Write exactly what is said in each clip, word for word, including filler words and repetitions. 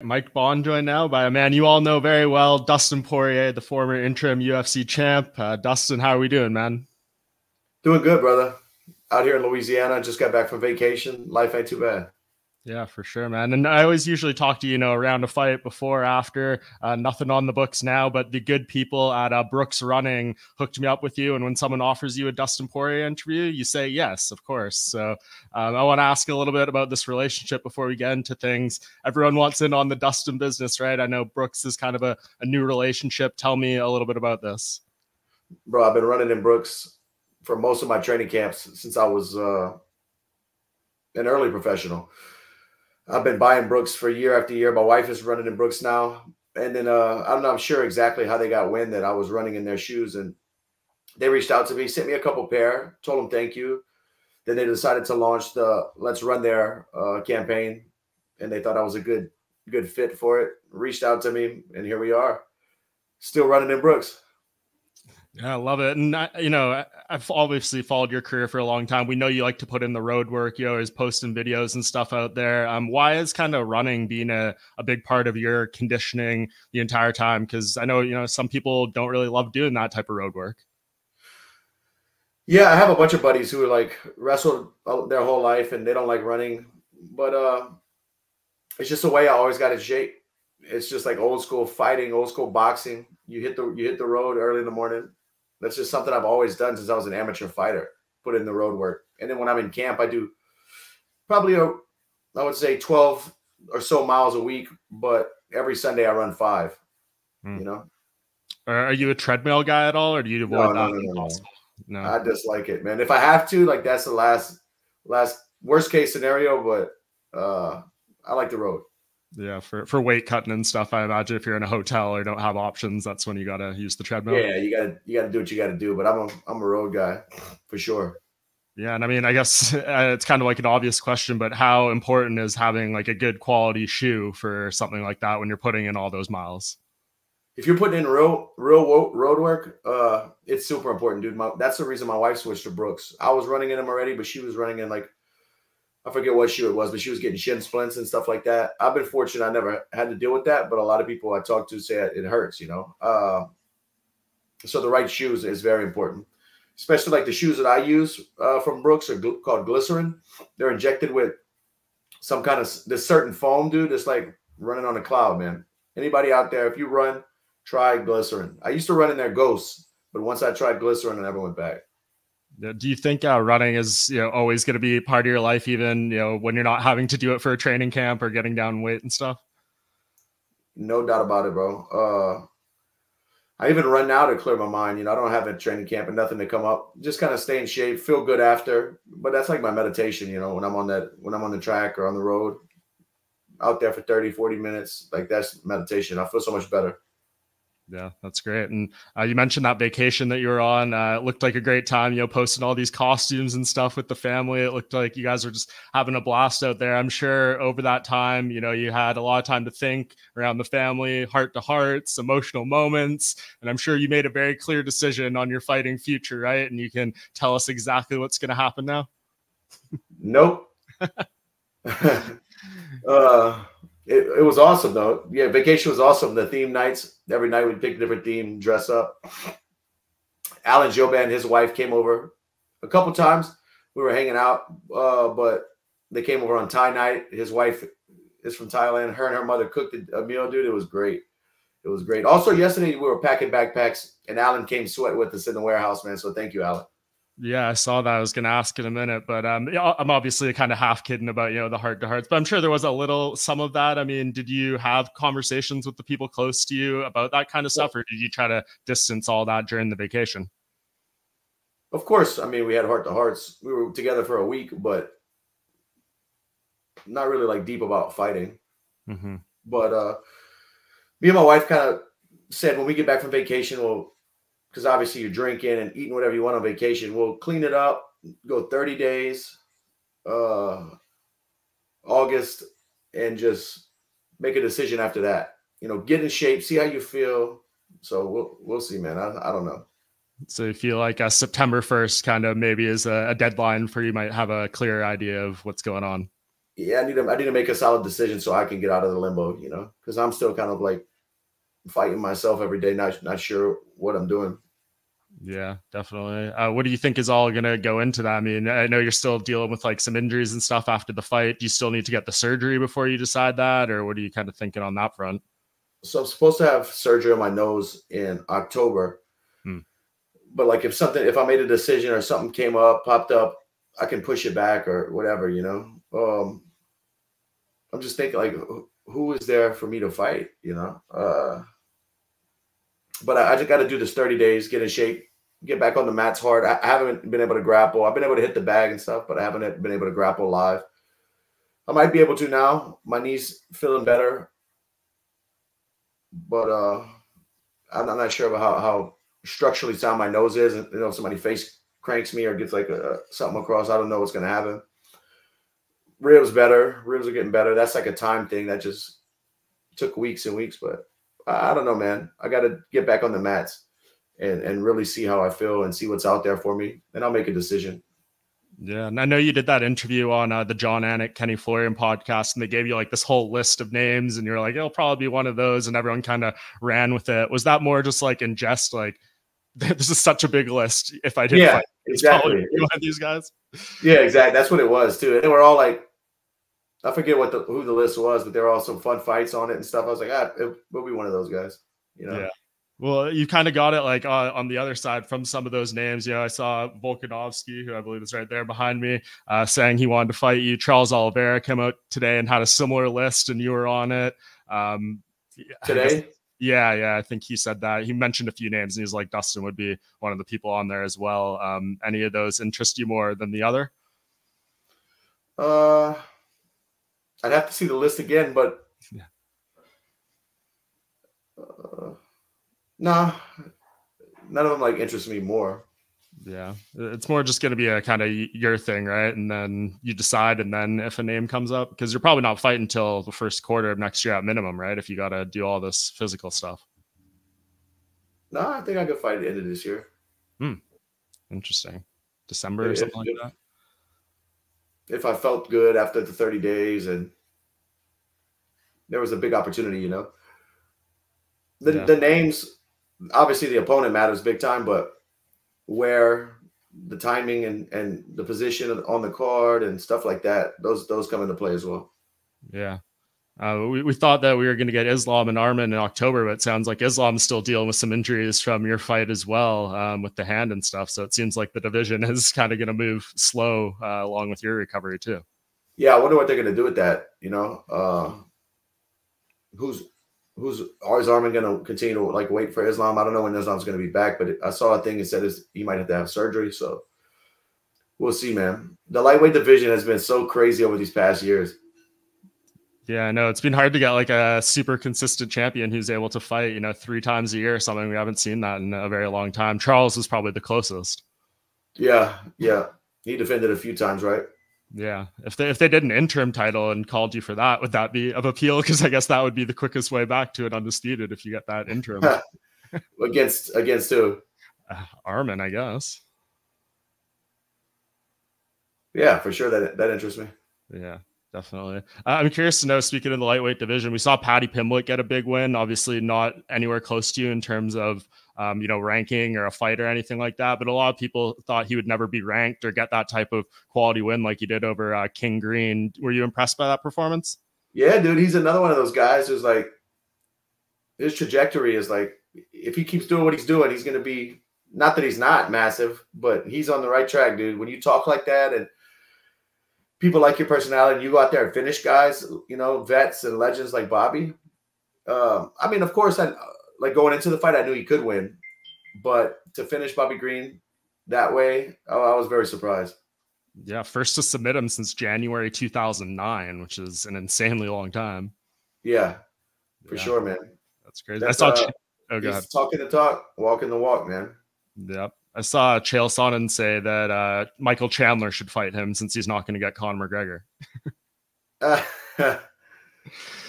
Mike Bohn, joined now by a man you all know very well, Dustin Poirier, the former interim U F C champ. Uh, Dustin, how are we doing, man? Doing good, brother. Out here in Louisiana, just got back from vacation. Life ain't too bad. Yeah, for sure, man. And I always usually talk to you, you know, around a fight, before, after, uh, nothing on the books now, but the good people at uh, Brooks Running hooked me up with you. And when someone offers you a Dustin Poirier interview, you say yes, of course. So um, I want to ask a little bit about this relationship before we get into things. Everyone wants in on the Dustin business, right? I know Brooks is kind of a, a new relationship. Tell me a little bit about this. Bro, I've been running in Brooks for most of my training camps since I was uh, an early professional. I've been buying Brooks for year after year. My wife is running in Brooks now. And then uh, I'm not sure exactly how they got wind that I was running in their shoes. And they reached out to me, sent me a couple pair, told them thank you. Then they decided to launch the Let's Run There uh, campaign. And they thought I was a good, good fit for it. Reached out to me, and here we are. Still running in Brooks. Yeah, I love it. And, I, you know, I've obviously followed your career for a long time. We know you like to put in the road work. You always posting videos and stuff out there. Um, why is kind of running being a, a big part of your conditioning the entire time? Because I know, you know, some people don't really love doing that type of road work. Yeah, I have a bunch of buddies who are like wrestled their whole life and they don't like running. But uh, it's just the way I always got in shape. It's just like old school fighting, old school boxing. You hit the, you hit the road early in the morning. That's just something I've always done since I was an amateur fighter, put in the road work. And then when I'm in camp, I do probably, a, I would say twelve or so miles a week, but every Sunday I run five, mm. you know? Are you a treadmill guy at all, or do you avoid no, that? No, no, no. no, I dislike it, man. If I have to, like, that's the last, last worst case scenario, but uh, I like the road. Yeah, for, for weight cutting and stuff, I imagine if you're in a hotel or don't have options, that's when you gotta use the treadmill. Yeah, you gotta you gotta do what you gotta do. But I'm a I'm a road guy for sure. Yeah, and I mean, I guess uh, it's kind of like an obvious question, but how important is having like a good quality shoe for something like that when you're putting in all those miles? If you're putting in real real road work, uh, it's super important, dude. My, that's the reason my wife switched to Brooks. I was running in them already, but she was running in like, I forget what shoe it was, but she was getting shin splints and stuff like that. I've been fortunate. I never had to deal with that, but a lot of people I talk to say it hurts, you know? Uh, so the right shoes is very important, especially like the shoes that I use uh, from Brooks are gl called glycerin. They're injected with some kind of this certain foam, dude. It's like running on a cloud, man. Anybody out there, if you run, try glycerin. I used to run in their ghosts, but once I tried glycerin, I never went back. Do you think uh, running is, you know, always going to be part of your life, even, you know, when you're not having to do it for a training camp or getting down weight and stuff? No doubt about it, bro. Uh, I even run now to clear my mind. You know, I don't have a training camp and nothing to come up. Just kind of stay in shape, feel good after. But that's like my meditation, you know, when I'm on that, when I'm on the track or on the road, out there for thirty, forty minutes, like that's meditation. I feel so much better. Yeah, that's great. And uh, you mentioned that vacation that you were on. Uh, it looked like a great time, you know, posting all these costumes and stuff with the family. It looked like you guys were just having a blast out there. I'm sure over that time, you know, you had a lot of time to think around the family, heart to hearts, emotional moments. And I'm sure you made a very clear decision on your fighting future, right? And you can tell us exactly what's going to happen now. Nope. uh It, it was awesome, though. Yeah, vacation was awesome. The theme nights, every night we'd pick a different theme, dress up. Alan Joban and his wife came over a couple times. We were hanging out, uh, but they came over on Thai night. His wife is from Thailand. Her and her mother cooked a meal, dude. It was great. It was great. Also, yesterday we were packing backpacks, and Alan came sweat with us in the warehouse, man. So thank you, Alan. Yeah, I saw that. I was going to ask in a minute, but um, I'm obviously kind of half kidding about, you know, the heart to hearts, but I'm sure there was a little, some of that. I mean, did you have conversations with the people close to you about that kind of stuff, or did you try to distance all that during the vacation? Of course. I mean, we had heart to hearts. We were together for a week, but not really like deep about fighting. Mm-hmm. But uh, me and my wife kind of said, when we get back from vacation, we'll, because obviously you're drinking and eating whatever you want on vacation. We'll clean it up, go thirty days, uh, August, and just make a decision after that. You know, get in shape, see how you feel. So we'll, we'll see, man. I, I don't know. So you feel like uh, September first kind of maybe is a, a deadline for you might have a clear idea of what's going on. yeah, I need to I need to make a solid decision so I can get out of the limbo, you know, because I'm still kind of like fighting myself every day, not not sure what I'm doing. Yeah, definitely. Uh, what do you think is all going to go into that? I mean, I know you're still dealing with like some injuries and stuff after the fight. Do you still need to get the surgery before you decide that? Or what are you kind of thinking on that front? So I'm supposed to have surgery on my nose in October. Hmm. But like if something, if I made a decision or something came up, popped up, I can push it back or whatever, you know? Um, I'm just thinking like, who is there for me to fight, you know? Uh, but I, I just got to do this thirty days, get in shape, get back on the mats hard. I, I haven't been able to grapple. I've been able to hit the bag and stuff, but I haven't been able to grapple live. I might be able to now. My knee's feeling better. But uh, I'm, I'm not sure about how, how structurally sound my nose is. You know, if somebody face cranks me or gets like a, something across, I don't know what's going to happen. Ribs better. Ribs are getting better. That's like a time thing. That just took weeks and weeks, but I don't know, man. I got to get back on the mats and, and really see how I feel and see what's out there for me. And I'll make a decision. Yeah. And I know you did that interview on uh, the John Anik, Kenny Florian podcast, and they gave you like this whole list of names and you're like, it'll probably be one of those. And everyone kind of ran with it. Was that more just like in jest, like, this is such a big list. If I didn't yeah, fight, exactly. One of these guys. Yeah, exactly. That's what it was too. And they were all like, I forget what the, who the list was, but there were all some fun fights on it and stuff. I was like, ah, it will be one of those guys, you know? Yeah. Well, you kind of got it like uh, on the other side from some of those names. You know, I saw Volkanovski, who I believe is right there behind me, uh, saying he wanted to fight you. Charles Oliveira came out today and had a similar list, and you were on it. Um, today? Guess, yeah, yeah. I think he said that. He mentioned a few names, and he was like, Dustin would be one of the people on there as well. Um, any of those interest you more than the other? Uh... I'd have to see the list again, but yeah. uh, nah, none of them like interest me more. Yeah. It's more just going to be a kind of your thing, right? And then you decide, and then if a name comes up, because you're probably not fighting until the first quarter of next year at minimum, right? If you got to do all this physical stuff. No, nah, I think I could fight at the end of this year. Hmm. Interesting. December yeah, or something yeah. like that. If I felt good after the thirty days and there was a big opportunity, you know, the, yeah. the names, obviously the opponent matters big time, but where the timing and, and the position on the card and stuff like that, those, those come into play as well. Yeah. Uh, we, we thought that we were going to get Islam and Armin in October, but it sounds like Islam's still dealing with some injuries from your fight as well, um, with the hand and stuff. So it seems like the division is kind of going to move slow uh, along with your recovery too. Yeah, I wonder what they're going to do with that. You know, uh, who's who's is Armin going to continue to like wait for Islam? I don't know when Islam's going to be back, but I saw a thing that said he might have to have surgery. So we'll see, man. The lightweight division has been so crazy over these past years. Yeah, I know. It's been hard to get like a super consistent champion who's able to fight, you know, three times a year or something. We haven't seen that in a very long time. Charles was probably the closest. Yeah, yeah. He defended a few times, right? Yeah. If they if they did an interim title and called you for that, would that be of appeal? Because I guess that would be the quickest way back to it undisputed if you get that interim. against against who? Uh, Armin, I guess. Yeah, for sure. That that interests me. Yeah. Definitely. Uh, I'm curious to know, speaking of the lightweight division, we saw Paddy Pimblet get a big win, obviously not anywhere close to you in terms of, um, you know, ranking or a fight or anything like that. But a lot of people thought he would never be ranked or get that type of quality win like he did over uh, King Green. Were you impressed by that performance? Yeah, dude, he's another one of those guys who's like, his trajectory is like, if he keeps doing what he's doing, he's going to be, not that he's not massive, but he's on the right track, dude. When you talk like that and people like your personality, and you go out there and finish guys, you know, vets and legends like Bobby. Um, I mean, of course, I, like going into the fight, I knew he could win. But to finish Bobby Green that way, oh, I was very surprised. Yeah, first to submit him since January two thousand nine, which is an insanely long time. Yeah, for yeah. sure, man. That's crazy. That's, I saw uh, oh, God. Talking the talk, walking the walk, man. Yep. I saw Chael Sonnen say that uh, Michael Chandler should fight him since he's not going to get Conor McGregor. uh,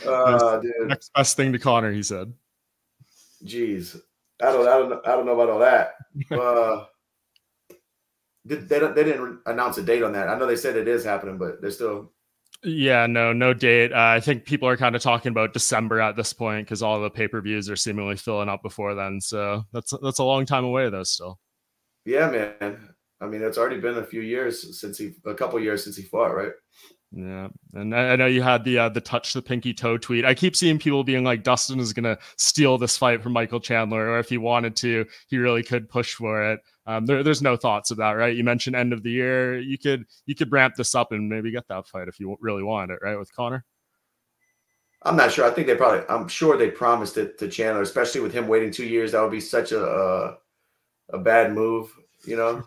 uh, dude. Next best thing to Conor, he said. Jeez, I don't, I don't, know, I don't know about all that. uh, did, they, they didn't announce a date on that. I know they said it is happening, but they're still Yeah, no, no date. Uh, I think people are kind of talking about December at this point because all the pay-per-views are seemingly filling up before then. So that's that's a long time away though still. Yeah, man. I mean, it's already been a few years since he, a couple years since he fought, right? Yeah, and I, I know you had the uh, the touch the pinky toe tweet. I keep seeing people being like, Dustin is gonna steal this fight from Michael Chandler, or if he wanted to, he really could push for it. Um, there, there's no thoughts of that, right? You mentioned end of the year. You could you could ramp this up and maybe get that fight if you really want it, right? With Conor, I'm not sure. I think they probably, I'm sure they promised it to Chandler, especially with him waiting two years. That would be such a a, a bad move, you know.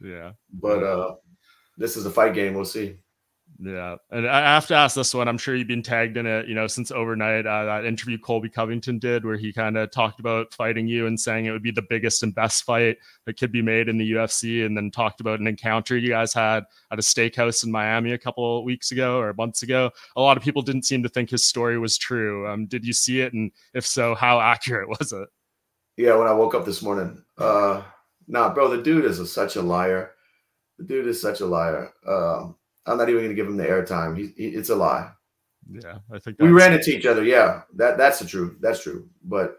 Yeah, but uh, this is a fight game. We'll see. Yeah, and I have to ask this one. I'm sure you've been tagged in it, you know, since overnight. Uh, that interview Colby Covington did, where he kind of talked about fighting you and saying it would be the biggest and best fight that could be made in the U F C, and then talked about an encounter you guys had at a steakhouse in Miami a couple weeks ago or months ago. A lot of people didn't seem to think his story was true. Um, did you see it, and if so, how accurate was it? Yeah, when I woke up this morning, uh, nah, bro, the dude is a, such a liar. The dude is such a liar. Um. I'm not even going to give him the airtime. He, he, it's a lie. Yeah, I think we ran into each other. Yeah, that that's the truth. That's true. But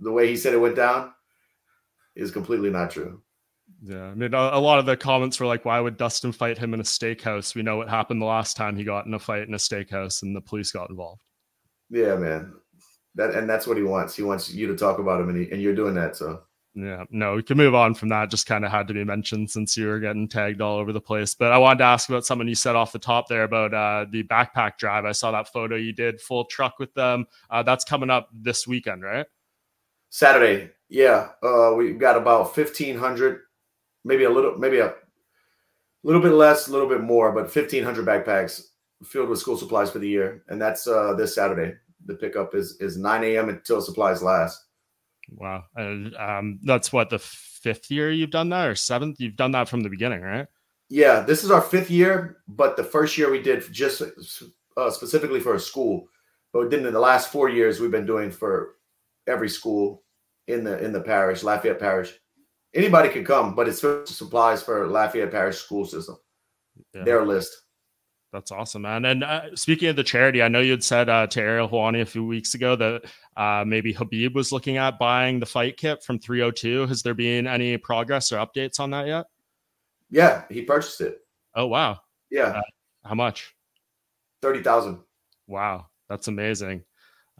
the way he said it went down is completely not true. Yeah, I mean, a, a lot of the comments were like, "Why would Dustin fight him in a steakhouse? We know what happened the last time he got in a fight in a steakhouse, and the police got involved." Yeah, man. That and that's what he wants. He wants you to talk about him, and he, and you're doing that. So. Yeah, no, we can move on from that. Just kind of had to be mentioned since you were getting tagged all over the place. But I wanted to ask about something you said off the top there about uh, the backpack drive. I saw that photo you did, full truck with them. Uh, that's coming up this weekend, right? Saturday, yeah. Uh, we've got about fifteen hundred, maybe a little, maybe a little bit less, a little bit more, but fifteen hundred backpacks filled with school supplies for the year. And that's uh, this Saturday. The pickup is, is nine A M until supplies last. Wow. Uh, um, that's what, the fifth year you've done that, or seventh? You've done that from the beginning, right? Yeah, this is our fifth year, but the first year we did just uh, specifically for a school, but we didn't in the last four years we've been doing for every school in the in the parish, Lafayette parish. Anybody could come, but it's for supplies for Lafayette parish school system, yeah. Their list. That's awesome, man. And uh, speaking of the charity, I know you had said uh, to Ariel Helwani a few weeks ago that uh, maybe Khabib was looking at buying the fight kit from three oh two. Has there been any progress or updates on that yet? Yeah, he purchased it. Oh, wow. Yeah. Uh, how much? thirty thousand dollars. Wow, that's amazing.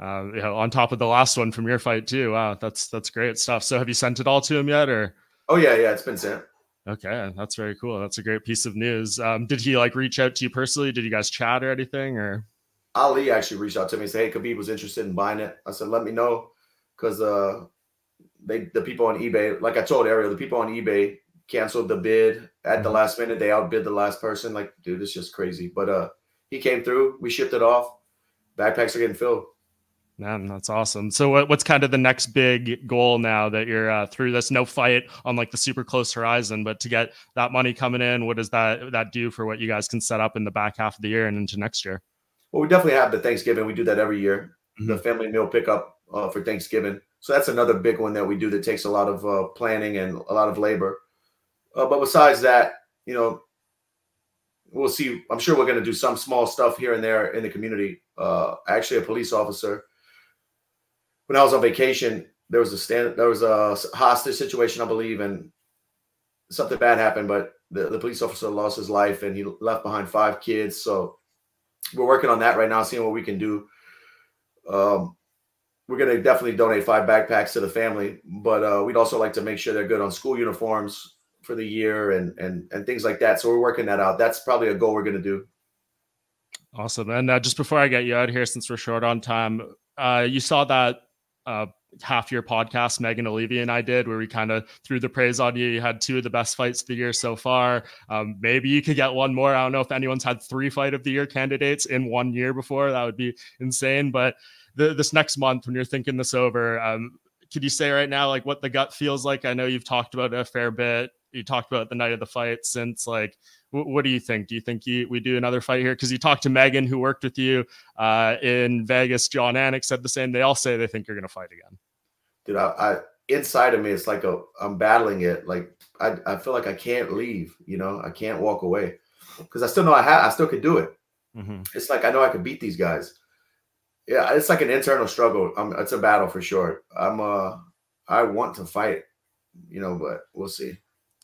Uh, you know, on top of the last one from your fight too. Wow, that's that's great stuff. So have you sent it all to him yet? Or? Oh, yeah, yeah, it's been sent. Okay, that's very cool. That's a great piece of news. Um, did he like reach out to you personally? Did you guys chat or anything? Or Ali actually reached out to me and said, "Hey, Khabib was interested in buying it." I said, "Let me know," because uh, they the people on eBay, like I told Ariel, the people on eBay canceled the bid at the last minute. They outbid the last person. Like, dude, it's just crazy. But uh, he came through. We shipped it off. Backpacks are getting filled. Man, that's awesome. So what, what's kind of the next big goal now that you're uh, through this? No fight on like the super close horizon, but to get that money coming in, what does that that do for what you guys can set up in the back half of the year and into next year? Well, we definitely have the Thanksgiving. We do that every year, mm-hmm. The family meal pickup uh, for Thanksgiving. So that's another big one that we do that takes a lot of uh, planning and a lot of labor. Uh, but besides that, you know, we'll see. I'm sure we're going to do some small stuff here and there in the community. Uh, actually, a police officer. When I was on vacation, there was a stand, there was a hostage situation, I believe, and something bad happened. But the, the police officer lost his life, and he left behind five kids. So we're working on that right now, seeing what we can do. Um, we're going to definitely donate five backpacks to the family, but uh, we'd also like to make sure they're good on school uniforms for the year and and and things like that. So we're working that out. That's probably a goal we're going to do. Awesome. And uh, just before I get you out of here, since we're short on time, uh, you saw that. Uh, half your podcast Megan Olivia and I did, where we kind of threw the praise on you. You had two of the best fights of the year so far. Um, maybe you could get one more. I don't know if anyone's had three fight of the year candidates in one year before. That would be insane. But the, this next month, when you're thinking this over, um, could you say right now like what the gut feels like? I know you've talked about it a fair bit. You talked about the night of the fight since. Like, what do you think? Do you think you, we do another fight here? Because you talked to Megan, who worked with you uh, in Vegas. John Anik said the same. They all say they think you're going to fight again. Dude, I, I inside of me, it's like a I'm battling it. Like I, I feel like I can't leave. You know, I can't walk away because I still know I have. I still could do it. Mm-hmm. It's like, I know I could beat these guys. Yeah, it's like an internal struggle. I'm, it's a battle for sure. I'm, uh, I want to fight, you know, but we'll see.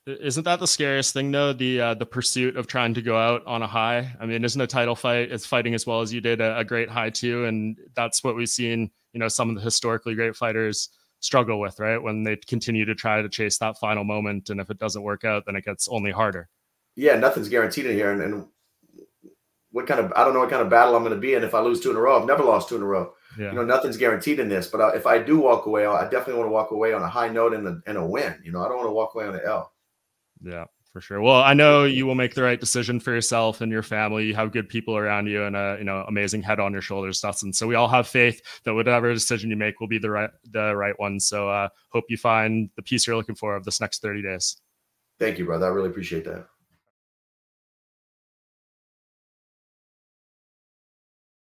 Isn't that the scariest thing, though? The uh, the pursuit of trying to go out on a high. I mean, isn't a title fight, it's fighting as well as you did, a, a great high too, and that's what we've seen. You know, some of the historically great fighters struggle with, right? When they continue to try to chase that final moment, and if it doesn't work out, then it gets only harder. Yeah, nothing's guaranteed in here, and, and what kind of I don't know what kind of battle I'm going to be in if I lose two in a row. I've never lost two in a row. Yeah. You know, nothing's guaranteed in this, but I, if I do walk away, I definitely want to walk away on a high note and a, and a win. You know, I don't want to walk away on an L. Yeah, for sure. Well, I know you will make the right decision for yourself and your family. You have good people around you and a, you know, amazing head on your shoulders, Dustin. So we all have faith that whatever decision you make will be the right, the right one. So uh, hope you find the peace you're looking for of this next thirty days. Thank you, brother. I really appreciate that.